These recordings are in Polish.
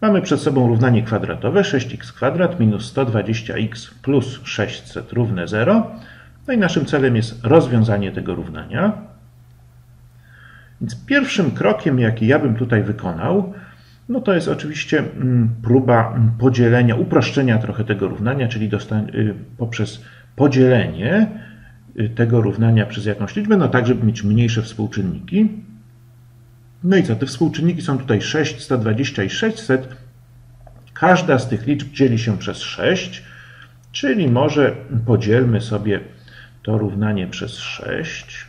Mamy przed sobą równanie kwadratowe 6x2 minus 120x plus 600 równe 0. No i naszym celem jest rozwiązanie tego równania. Więc pierwszym krokiem, jaki ja bym tutaj wykonał, no to jest oczywiście próba podzielenia, uproszczenia trochę tego równania, czyli poprzez podzielenie tego równania przez jakąś liczbę, no tak, żeby mieć mniejsze współczynniki. No i co? Te współczynniki są tutaj 6, 120 i 600. Każda z tych liczb dzieli się przez 6, czyli może podzielmy sobie to równanie przez 6.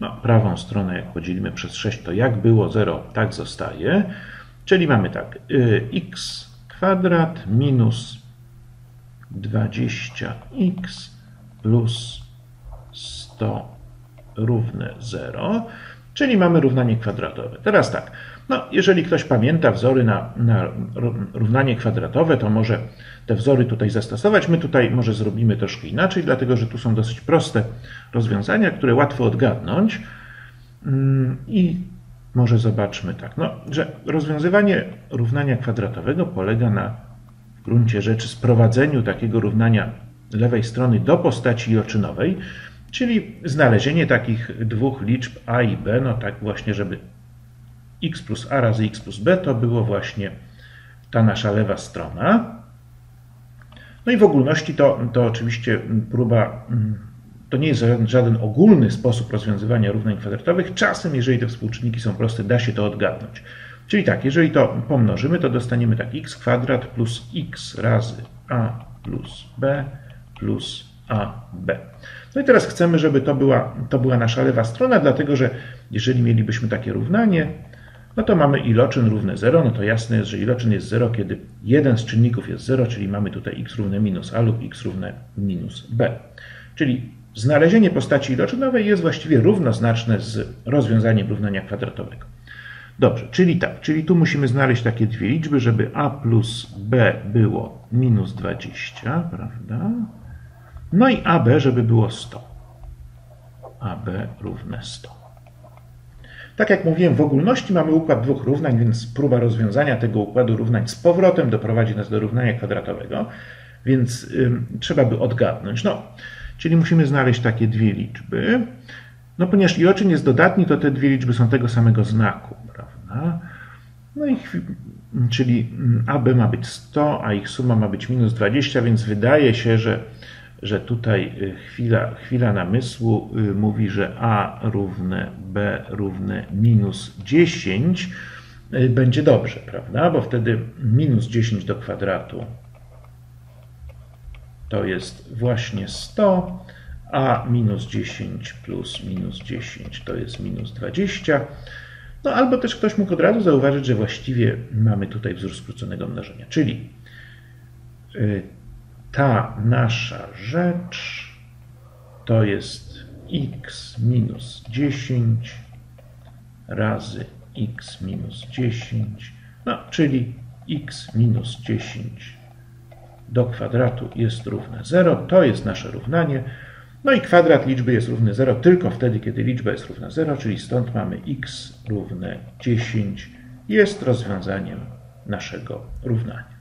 No, prawą stronę jak podzielimy przez 6, to jak było 0, tak zostaje. Czyli mamy tak, x kwadrat minus 20x plus 100 równe 0, czyli mamy równanie kwadratowe. Teraz tak, no jeżeli ktoś pamięta wzory na równanie kwadratowe, to może te wzory tutaj zastosować. My tutaj może zrobimy troszkę inaczej, dlatego że tu są dosyć proste rozwiązania, które łatwo odgadnąć. I może zobaczmy tak, no, że rozwiązywanie równania kwadratowego polega na w gruncie rzeczy sprowadzeniu takiego równania lewej strony do postaci iloczynowej, czyli znalezienie takich dwóch liczb a i b, no tak właśnie, żeby x plus a razy x plus b to było właśnie ta nasza lewa strona. No i w ogólności to oczywiście próba, to nie jest żaden ogólny sposób rozwiązywania równań kwadratowych. Czasem, jeżeli te współczynniki są proste, da się to odgadnąć. Czyli tak, jeżeli to pomnożymy, to dostaniemy tak x kwadrat plus x razy a plus b plus AB. No i teraz chcemy, żeby to była nasza lewa strona, dlatego że jeżeli mielibyśmy takie równanie, no to mamy iloczyn równy 0, no to jasne jest, że iloczyn jest 0, kiedy jeden z czynników jest 0, czyli mamy tutaj x równe minus a lub x równe minus b. Czyli znalezienie postaci iloczynowej jest właściwie równoznaczne z rozwiązaniem równania kwadratowego. Dobrze, czyli tak, czyli tu musimy znaleźć takie dwie liczby, żeby a plus b było minus 20, prawda? No i AB, żeby było 100. AB równe 100. Tak jak mówiłem, w ogólności mamy układ dwóch równań, więc próba rozwiązania tego układu równań z powrotem doprowadzi nas do równania kwadratowego, więc trzeba by odgadnąć. No, czyli musimy znaleźć takie dwie liczby. No, ponieważ iloczyn jest dodatni, to te dwie liczby są tego samego znaku, prawda? No i czyli AB ma być 100, a ich suma ma być minus 20, więc wydaje się, że tutaj chwila namysłu mówi, że a równe b równe minus 10 będzie dobrze, prawda? Bo wtedy minus 10 do kwadratu to jest właśnie 100, a minus 10 plus minus 10 to jest minus 20. No albo też ktoś mógł od razu zauważyć, że właściwie mamy tutaj wzór skróconego mnożenia, czyli ta nasza rzecz to jest x minus 10 razy x minus 10, no, czyli x minus 10 do kwadratu jest równe 0, to jest nasze równanie. No i kwadrat liczby jest równy 0 tylko wtedy, kiedy liczba jest równa 0, czyli stąd mamy x równe 10 jest rozwiązaniem naszego równania.